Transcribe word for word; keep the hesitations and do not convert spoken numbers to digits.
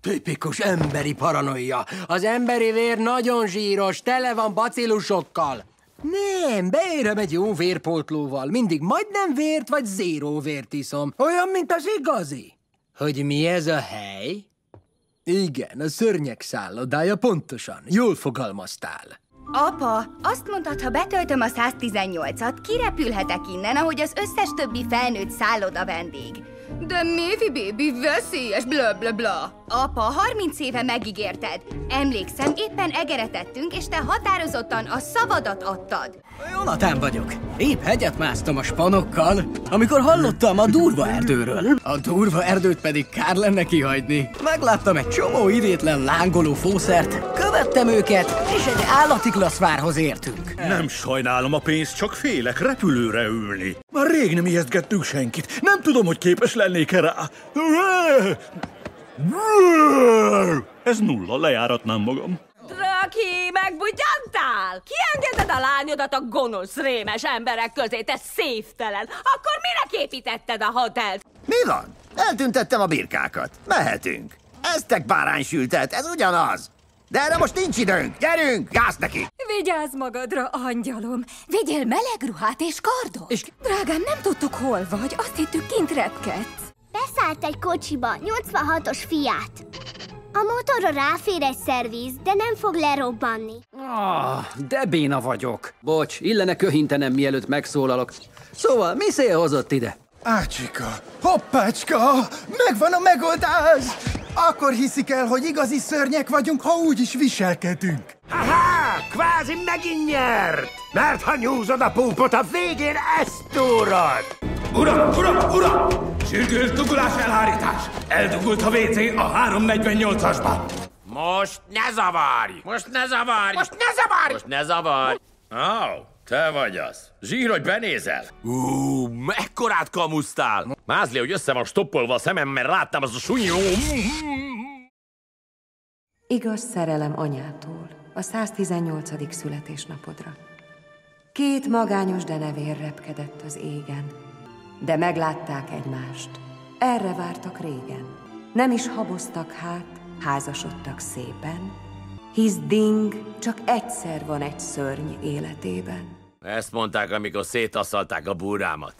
Tipikus emberi paranoia. Az emberi vér nagyon zsíros, tele van bacillusokkal. Nem, beérem egy jó vérpótlóval. Mindig majdnem vért vagy zéró vért iszom. Olyan, mint az igazi. Hogy mi ez a hely? Igen, a szörnyek szállodája, pontosan. Jól fogalmaztál. Apa, azt mondtad, ha betöltöm a száztizennyolcat, kirepülhetek innen, ahogy az összes többi felnőtt szálloda vendég. De Mévi bébi veszélyes, bla bla bla. Apa, harminc éve megígérted. Emlékszem, éppen egeretettünk, és te határozottan a szavadat adtad. Jonatán vagyok. Épp hegyet másztam a spanokkal, amikor hallottam a durva erdőről. A durva erdőt pedig kár lenne kihagyni. Megláttam egy csomó irétlen lángoló fószert, követtem őket, és egy állatiklaszvárhoz értünk. Nem sajnálom a pénzt, csak félek repülőre ülni. Már rég nem ijesztgettünk senkit. Nem tudom, hogy képes lennék erre. Ez nulla, lejáratnám magam. Draki, megbugyantál? Kiengeded a lányodat a gonosz, rémes emberek közé, te széftelen! Akkor minek építetted a hotelt? Mi van? Eltüntettem a birkákat. Mehetünk. Eztek báránysültet, ez ugyanaz. De erre most nincs időnk. Gyerünk, gáz neki! Vigyázz magadra, angyalom. Vigyél meleg ruhát és kardot. És... Drágám, nem tudtuk, hol vagy. Azt hittük, kint repkedsz. Beszállt egy kocsiba, nyolcvanhatos Fiat. A motorra ráfér egy szerviz, de nem fog lerobbanni. Ah, de béna vagyok. Bocs, illene köhintenem, mielőtt megszólalok. Szóval, mi szél hozott ide? Ácsika, hoppácska, megvan a megoldás! Akkor hiszik el, hogy igazi szörnyek vagyunk, ha úgy is viselkedünk. Haha, kvázi megint nyert! Mert ha nyúzod a púpot, a végén ezt túrod! Uram, uram, uram! Sürgős dugulás elhárítás! Eldugult a vé cé a háromszáznegyvennyolcasba! Most ne zavarj! Most ne zavarj! Most ne zavarj! Most ne zavarj! Ó, te vagy az. Zsír, hogy benézel? Ú, mekkorát kamusztál! Mázli, hogy össze van stoppolva a szemem, mert láttam az a sunyó. Igaz szerelem anyától, a száztizennyolcadik születésnapodra. Két magányos denevér repkedett az égen. De meglátták egymást. Erre vártak régen. Nem is haboztak hát, házasodtak szépen. Hisz ding, csak egyszer van egy szörny életében. Ezt mondták, amikor szétasszalták a búrámat.